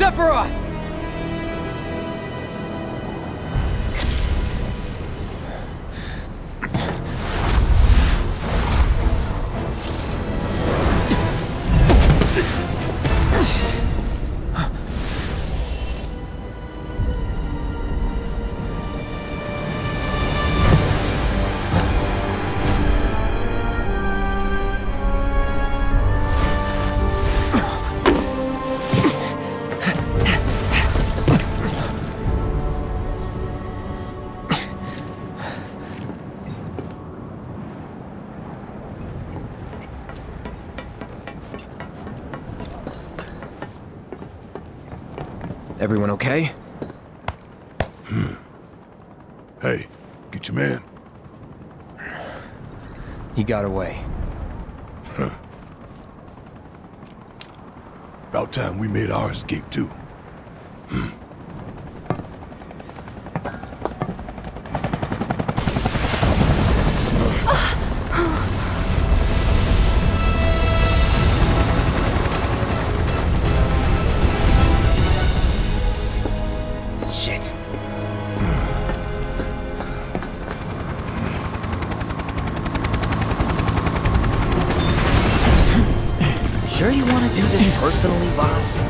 Sephiroth! Everyone okay? Hey, get your man. He got away. Huh. About time we made our escape too. Personally, boss?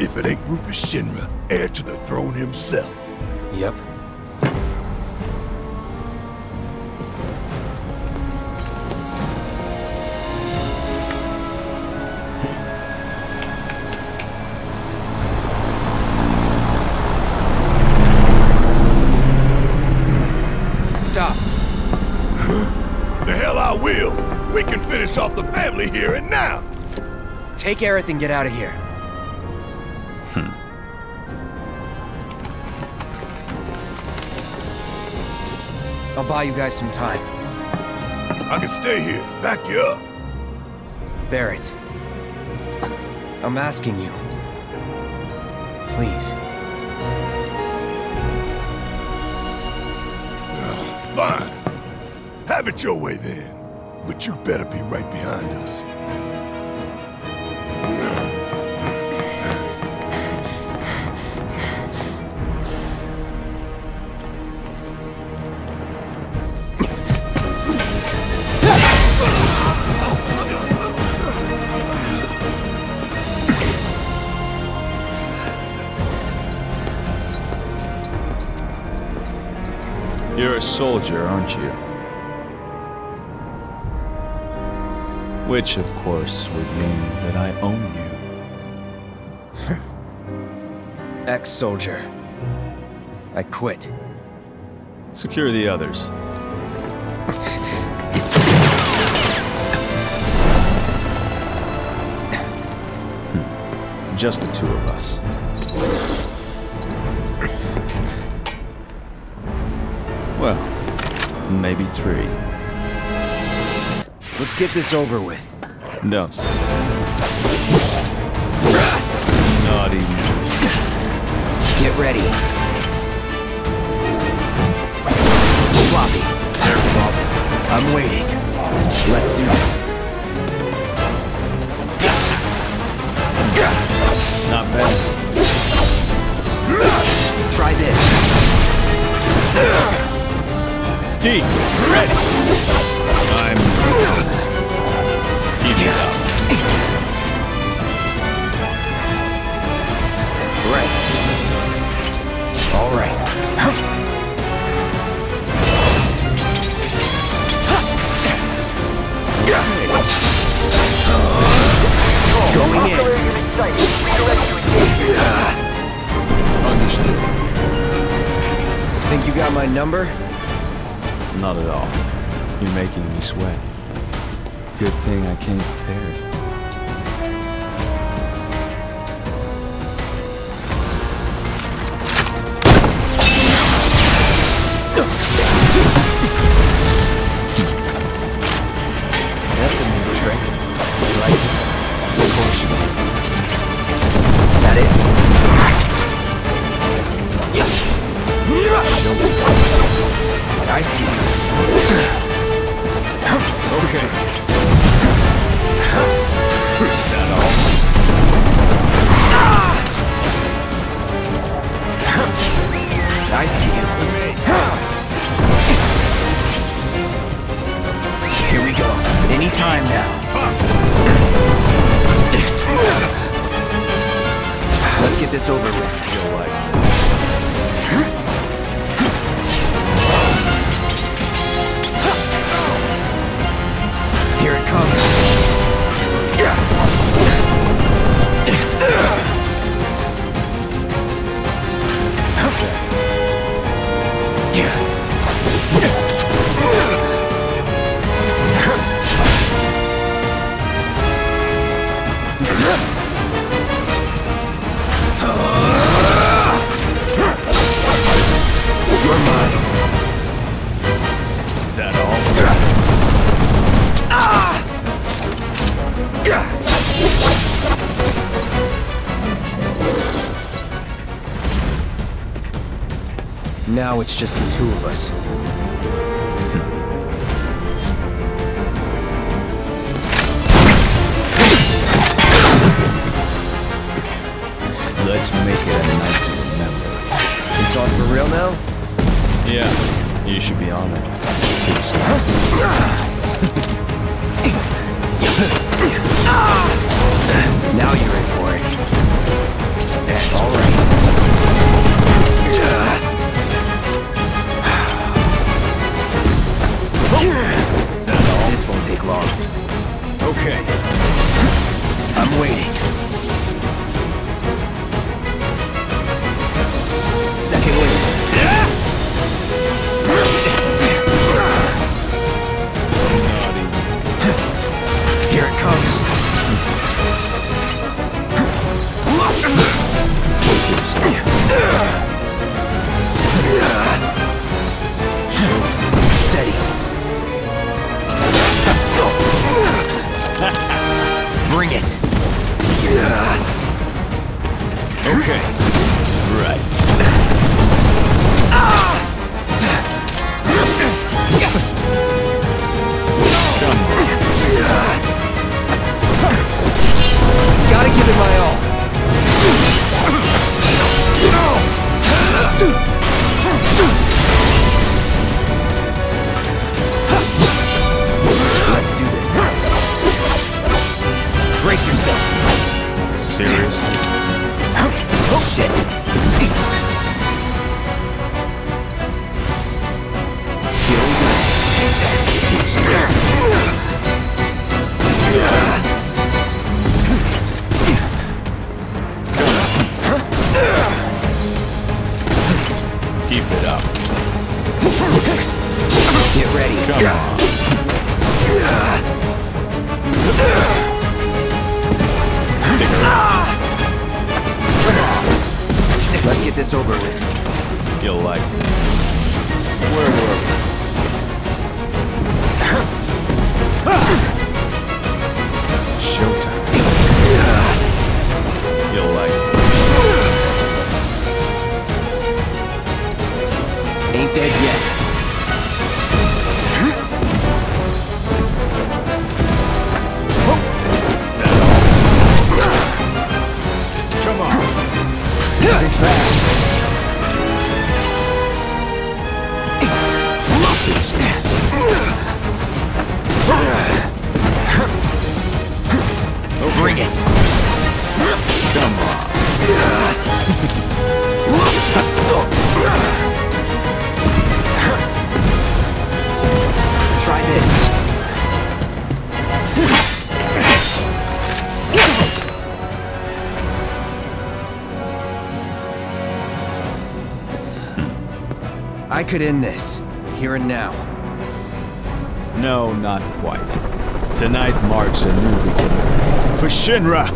If it ain't Rufus Shinra, heir to the throne himself. Yep. Here and now! Take Aerith and get out of here. I'll buy you guys some time. I can stay here. Back you up. Barrett. I'm asking you. Please. Fine. Have it your way then. But you better be right behind us. You're a soldier, aren't you? Which, of course, would mean that I own you. Ex-soldier. I quit. Secure the others. Just the two of us. Well, maybe three. Let's get this over with. Don't say that. Naughty. Get ready. Floppy. There's Floppy. I'm waiting. Let's do this. Not bad. Try this. D. Ready. I'm not. Keep it up. Right. All right. Going in. Understood. Think you got my number? Not at all. You're making me sweat. Good thing I came prepared. That's a new trick. okay. Is that all? I see you. Here we go. Any time now. Let's get this over with. Your life. Here it comes. You're mine. That all? Now it's just the two of us. Let's make it a night to remember. It's on for real now? Yeah, you should be honored. Now you're in for it. That's all right. Oh. This won't take long. Okay. I'm waiting. Second wave. Here it comes. Steady. Bring it. Okay. Right. Gotta give it my all. Let's do this. Break yourself. Seriously? Oh shit. Here we go. Keep it up. Get ready. Come on. Stick around. Let's get this over with. You'll like it. Where were we? Showtime. You'll like it. Ain't dead yet. Come on. It's fast. Oh, bring it. Come on. Try this. I could end this, here and now. No, not quite. Tonight marks a new beginning. For Shinra!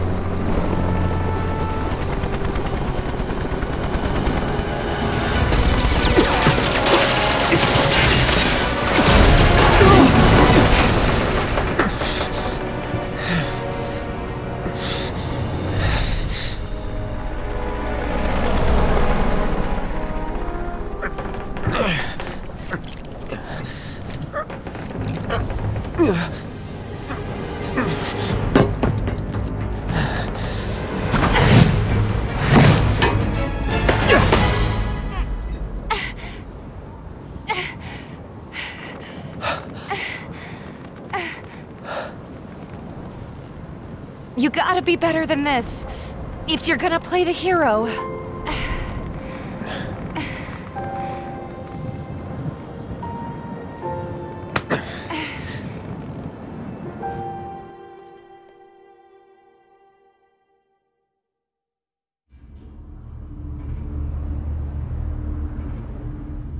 Ugh. You gotta be better than this, if you're gonna play the hero.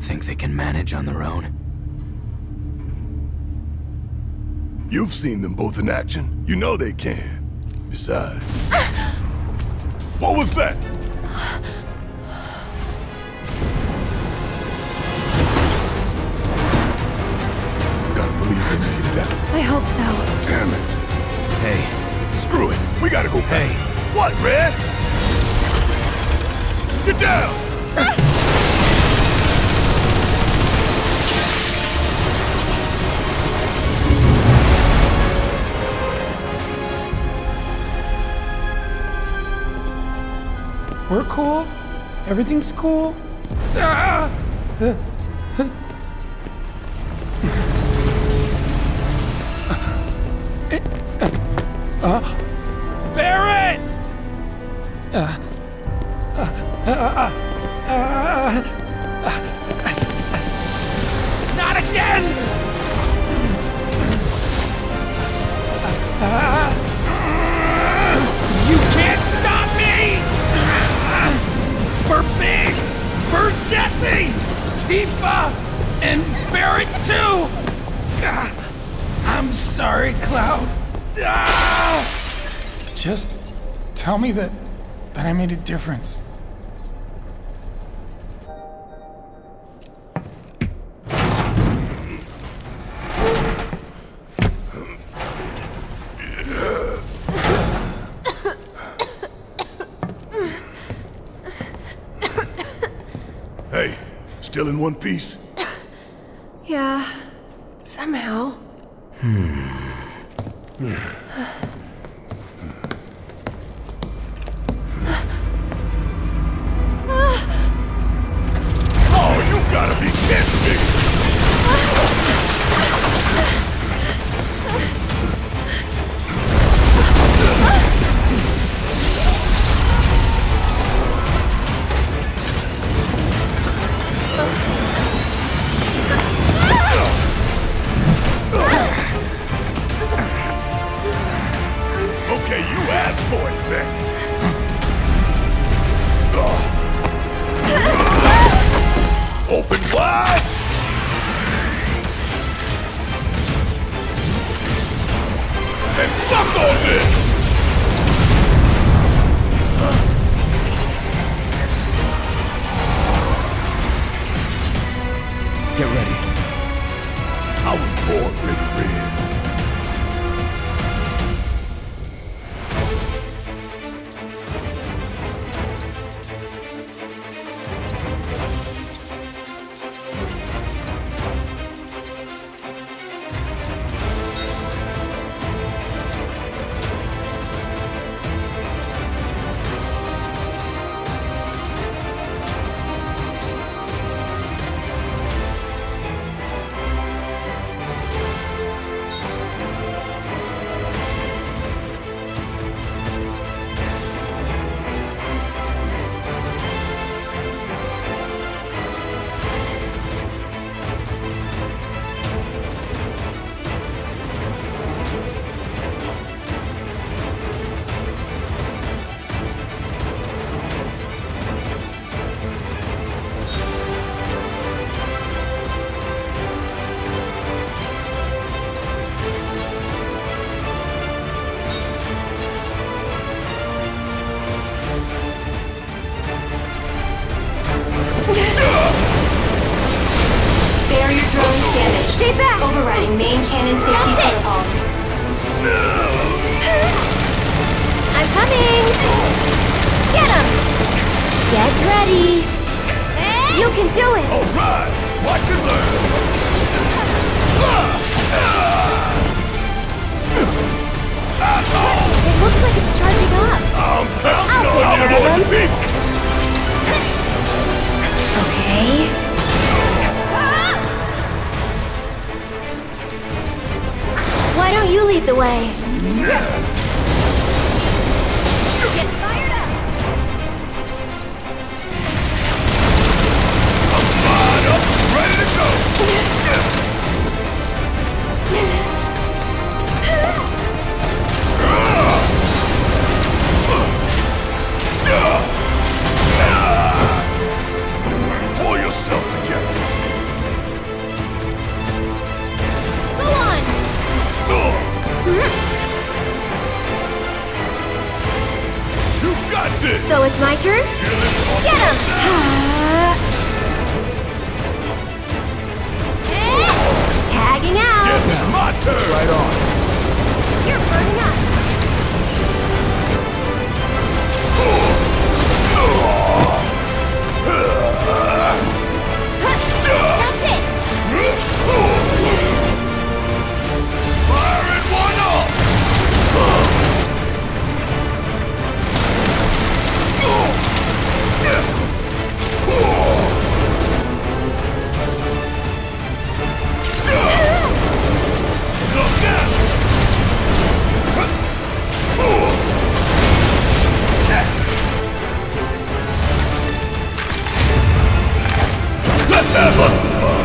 Think they can manage on their own? You've seen them both in action. You know they can. Besides... What was that? Gotta believe they made it out. I hope so. Damn it. Hey. Screw it. We gotta go back. Hey. What, Red? Get down! We're cool. Everything's cool. Ah! Barrett! Not again! You can't stop me! For Biggs, for Jesse, Tifa, and Barrett too! I'm sorry, Cloud. Just tell me that I made a difference. Still in one piece? Yeah, somehow. Oh, you gotta be kidding me! Why don't you lead the way? So it's my turn? Get him! Tagging out! Get him! My turn! It's right on! You're burning up! That's it! Fire it one up! Take over for me?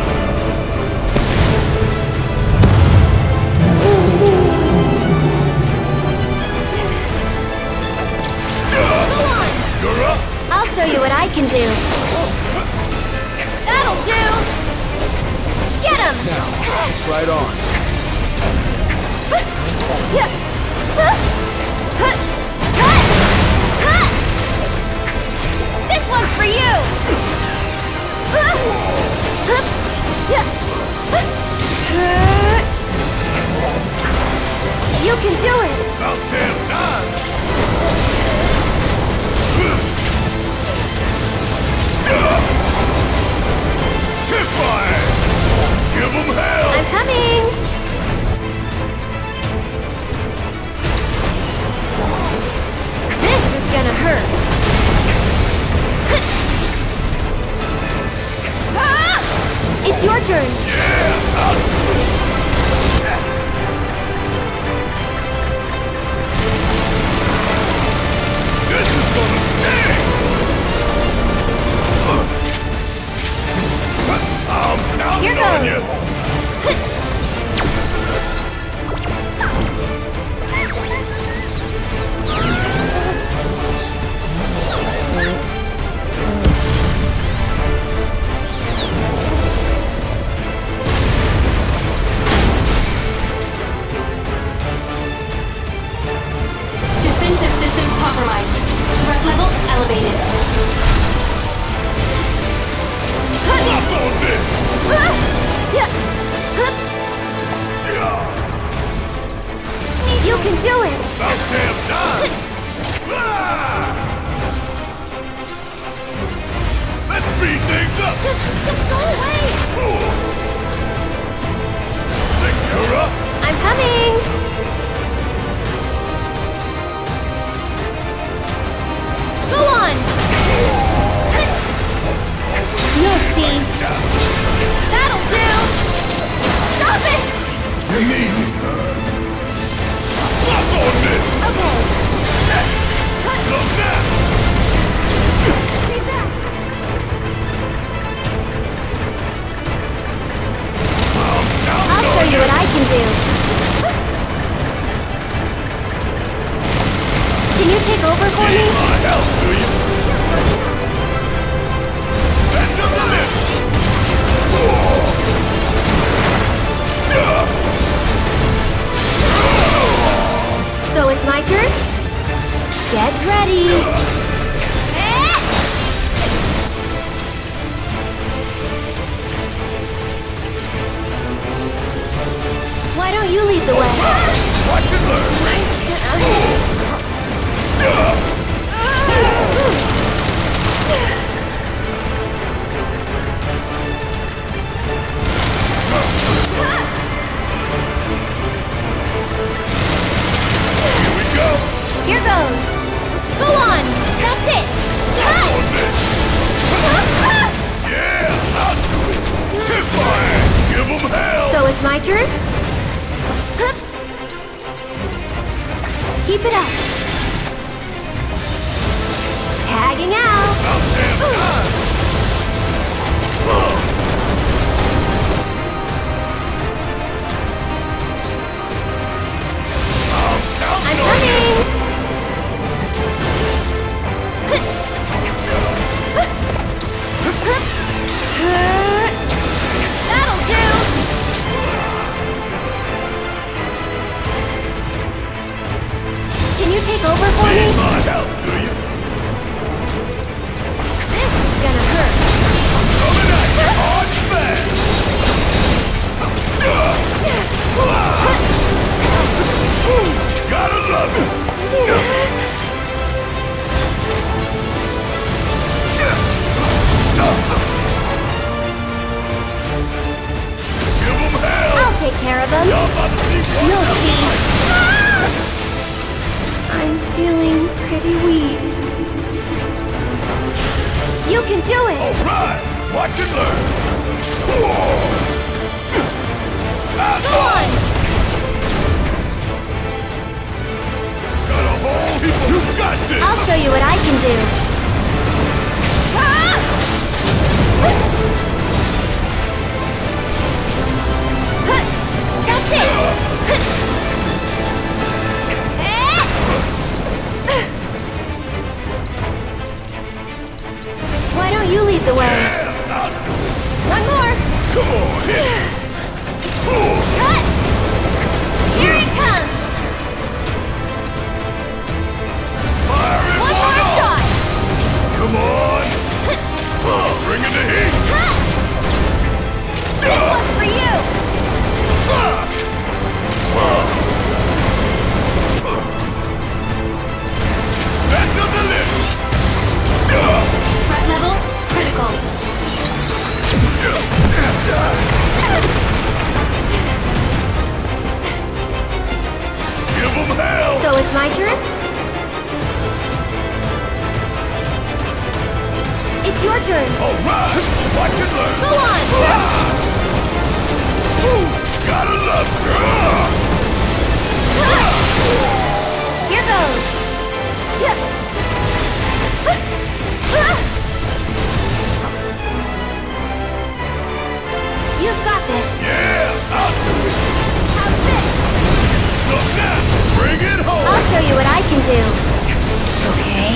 Need my help, do you? Take care of them. You'll see. I'm feeling pretty weak. You can do it. All right. Watch and learn. Go on. Got a whole heap of... You've got this. I'll show you what I can do. That's it! Why don't you lead the way? Yeah, I'll do it. One more! Come on! Cut! Here it comes! One more shot! Come on! Bring in the heat! Cut! This one's for you! That's on the lip! Threat level critical. Give them hell! So it's my turn? It's your turn! Alright! Watch and learn! Go on! Gotta love her! Here goes! You've got this! Yeah! I'll do it! How's this? So now, bring it home! I'll show you what I can do! Okay?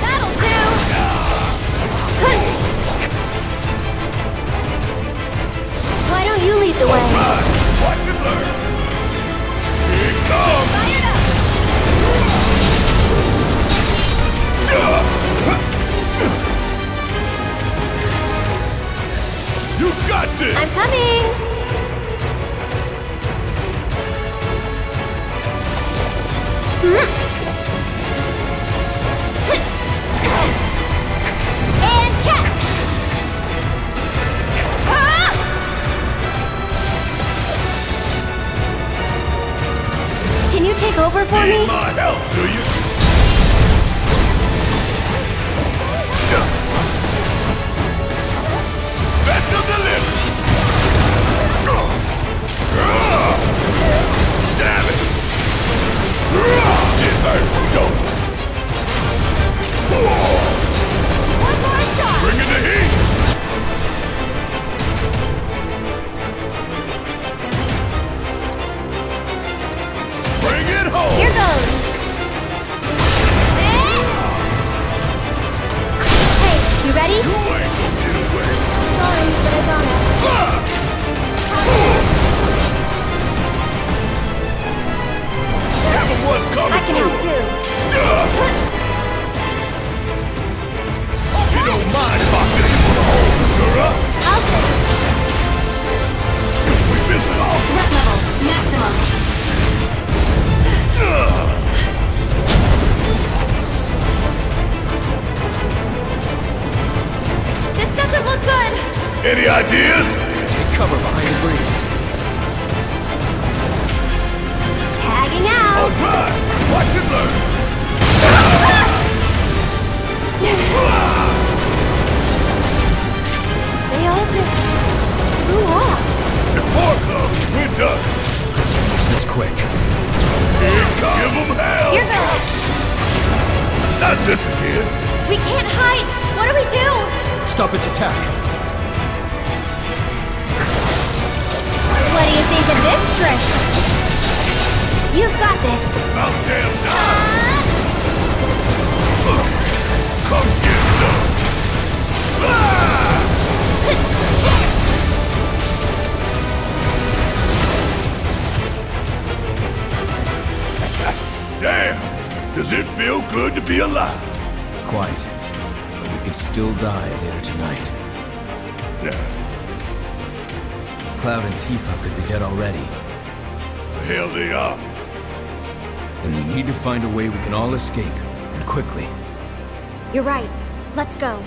That'll do! Why don't you lead the way? Alright! Watch and learn! Here comes! Fire up! You got this! I'm coming! And catch! Can you take over for me? Need my help, do you? That's on the lip! Damn it! Shit, I don't! One more shot! Bring in the heat! Bring it home! Here goes! Hey, you ready? Sorry, but I got it. I can help too. You don't mind if I get you for the hole, Shinra? I'll say. We miss it all. Threat level maximum. This doesn't look good. Any ideas? Take cover behind the breeze. Tagging out! Alright! Watch and learn! They all just blew off. If more comes, we're done. Let's finish this quick. Here comes! Give them hell! Here goes! Not this again! We can't hide! What do we do? Stop its attack! What do you think of this trick? You've got this. About damn time. Come get them. Damn. Does it feel good to be alive? Quite. But we could still die later tonight. Yeah. Cloud and Tifa could be dead already. Here they are. Then we need to find a way we can all escape, and quickly. You're right. Let's go.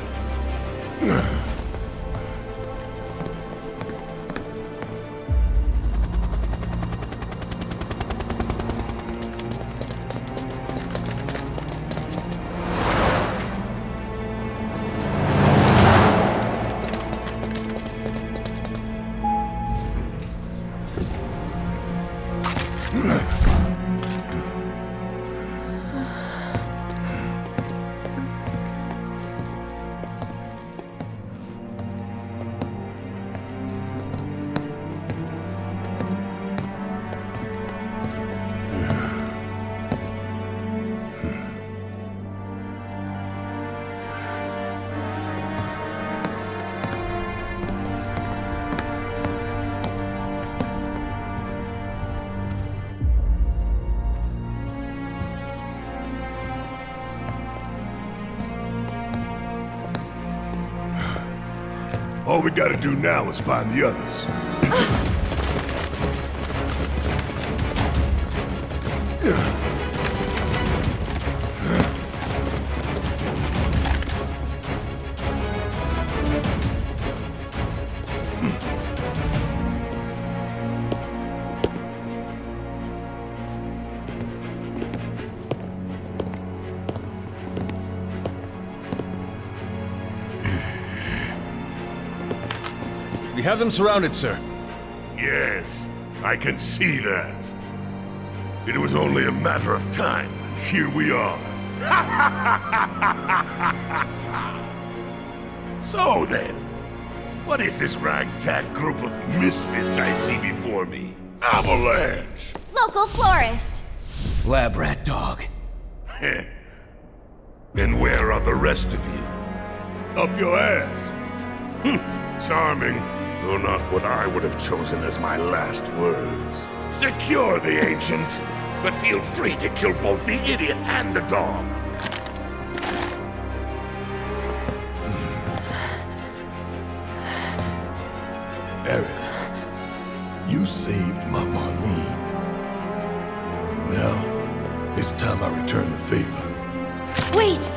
All we gotta do now is find the others. Have them surrounded, sir. Yes, I can see that. It was only a matter of time. Here we are. So then, what is this ragtag group of misfits I see before me? Avalanche! Local florist. Lab rat dog. And where are the rest of you? Up your ass. Charming. Though not what I would have chosen as my last words. Secure the ancient, but feel free to kill both the idiot and the dog. Eryth, you saved my Marlene. Now, it's time I return the favor. Wait!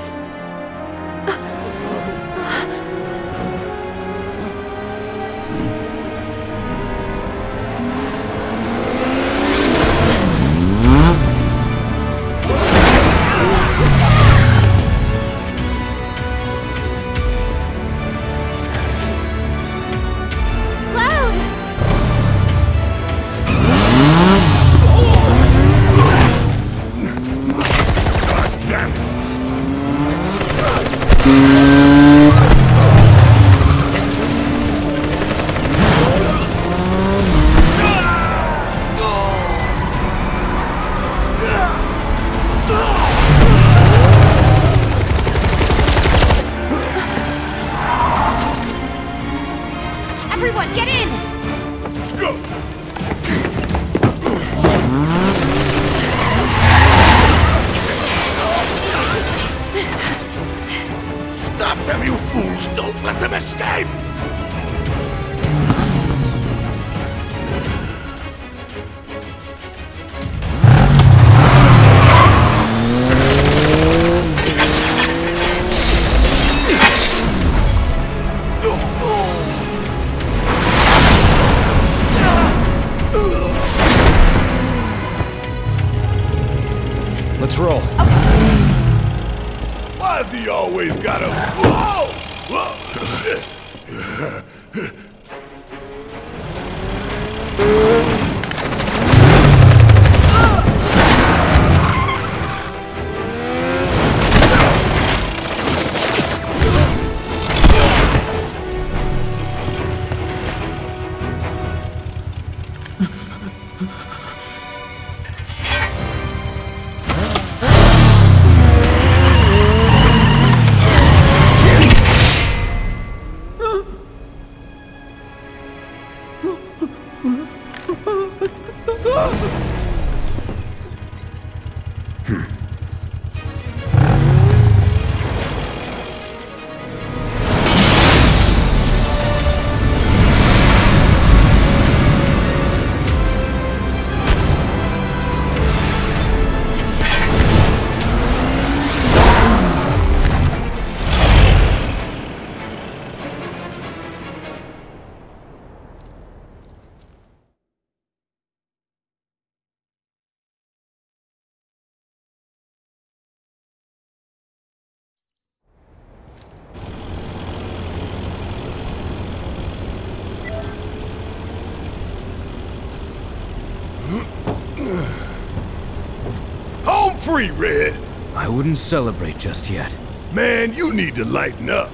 free, Red. I wouldn't celebrate just yet. Man, you need to lighten up.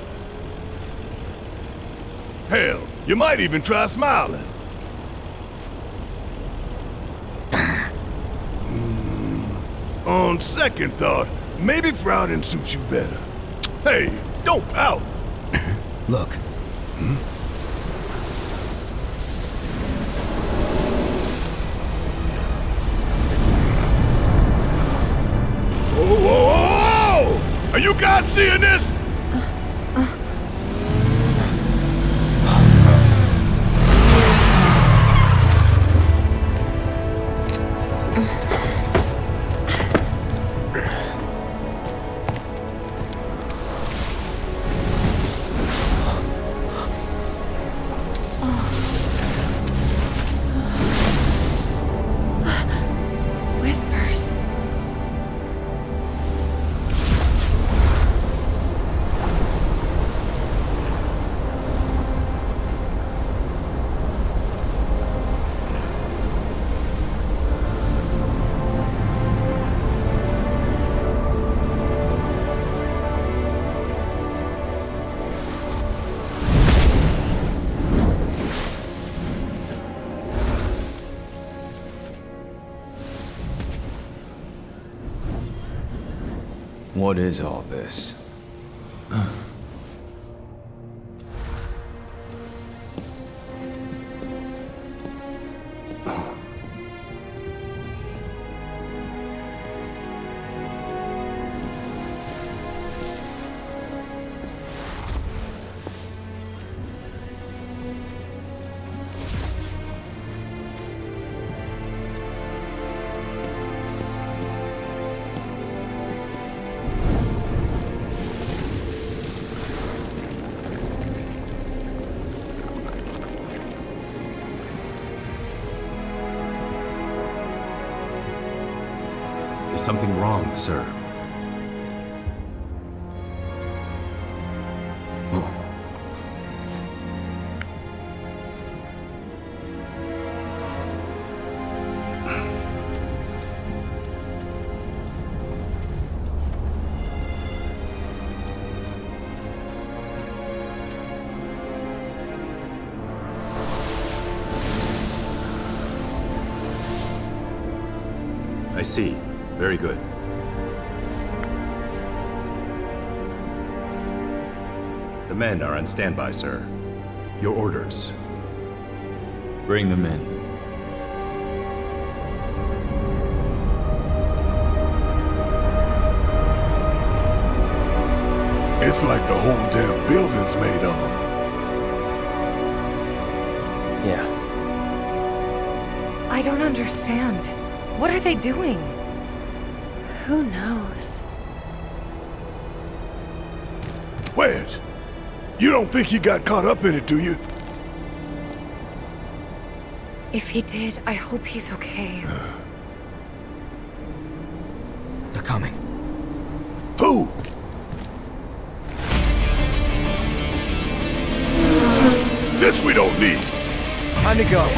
Hell, you might even try smiling. On second thought, maybe frowning suits you better. Hey, don't pout. Look. Hmm? Whoa! Are you guys seeing this? What is all this? Something wrong, sir. I see. Very good. The men are on standby, sir. Your orders. Bring them in. It's like the whole damn building's made of them. Yeah. I don't understand. What are they doing? Who knows? Wait! You don't think he got caught up in it, do you? If he did, I hope he's okay. They're coming. Who? This we don't need! Time to go.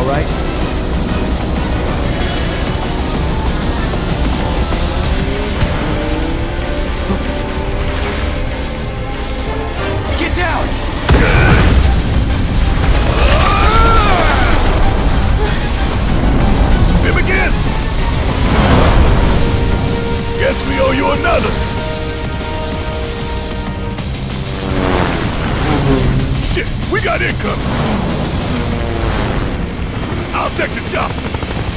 all right? Get down! Him again! Guess we owe you another! Shit, we got incoming! I'll take the chop!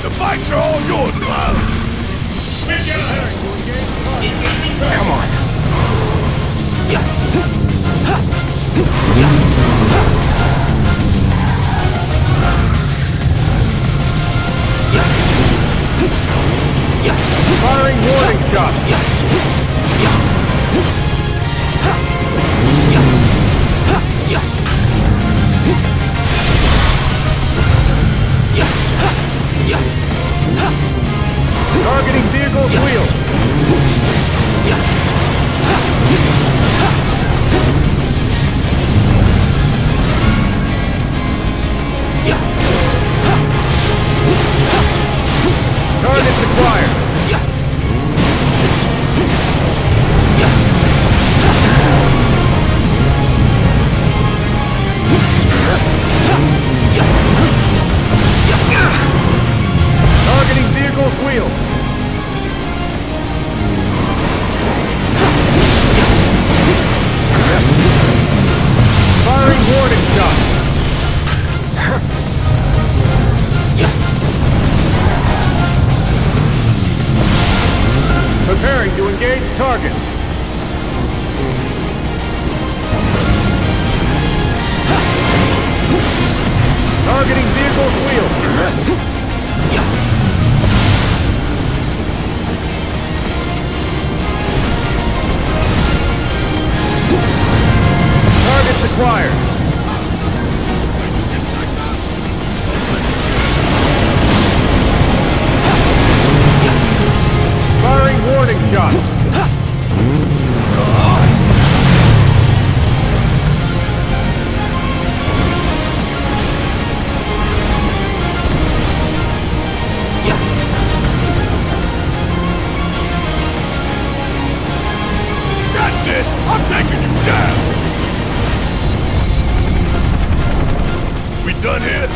The fights are all yours, Cloud! Come on! Firing warning shot! Targeting vehicle's wheel. Target acquired. Wheel. Firing warning shot. Preparing to engage target. Targeting vehicle's wheel. Targets acquired. Firing warning shot. That's it! I'm taking you down! Done here.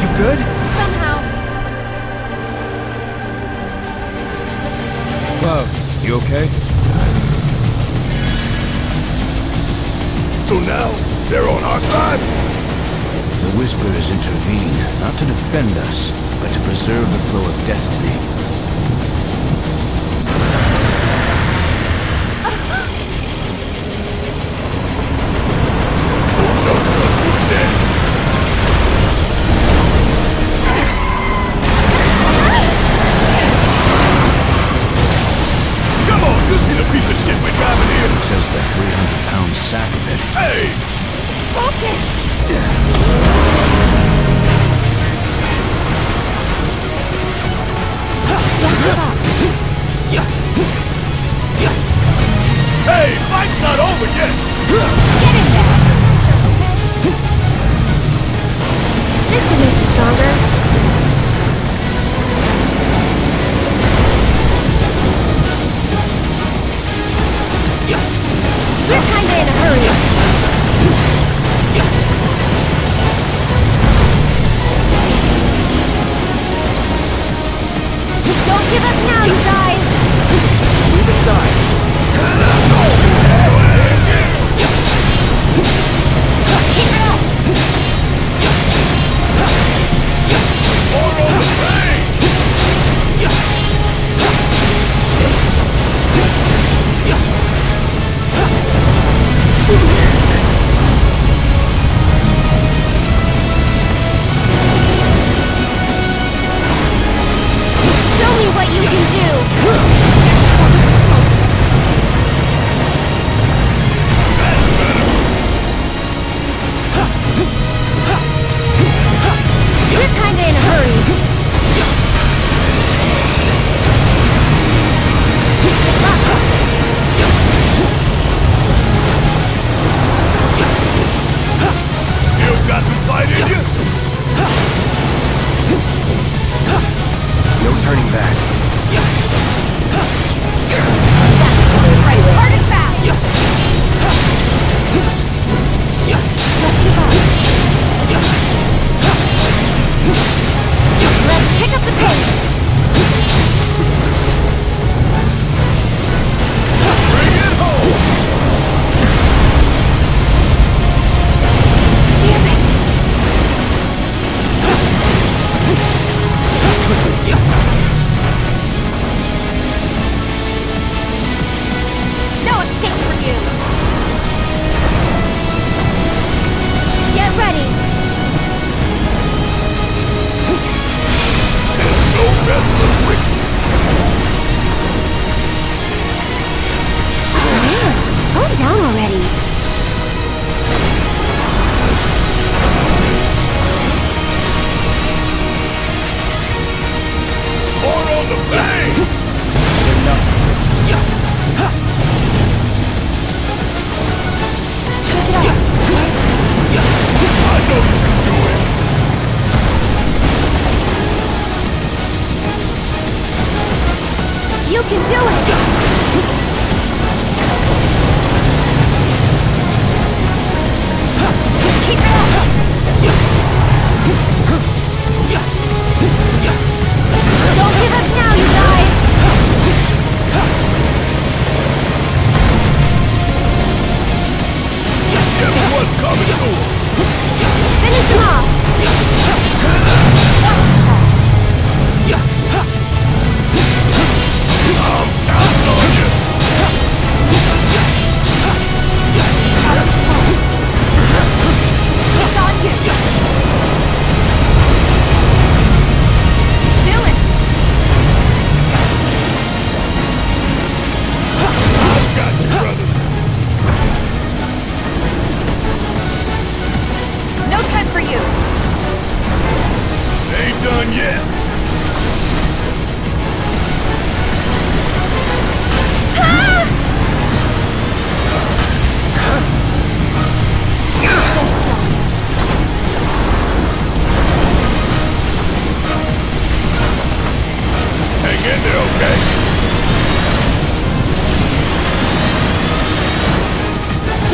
You good? You okay? So now, they're on our side? The Whispers intervene, not to defend us, but to preserve the flow of destiny. Yes!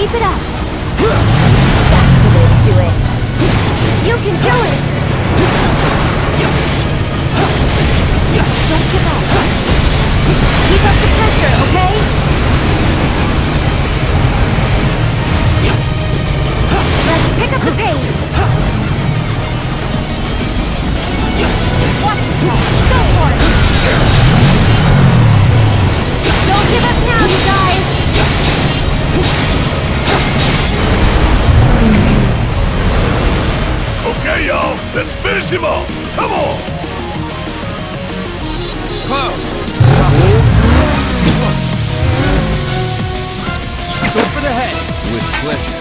keep it up. That's the way to do it. You can do it. Don't give up. Keep up the pressure, okay? Let's pick up the pace. Watch yourself. Go for it. Don't give up now, you guys. Okay, y'all. Let's finish him off. Come on. Cloud. Go for the head. With pleasure.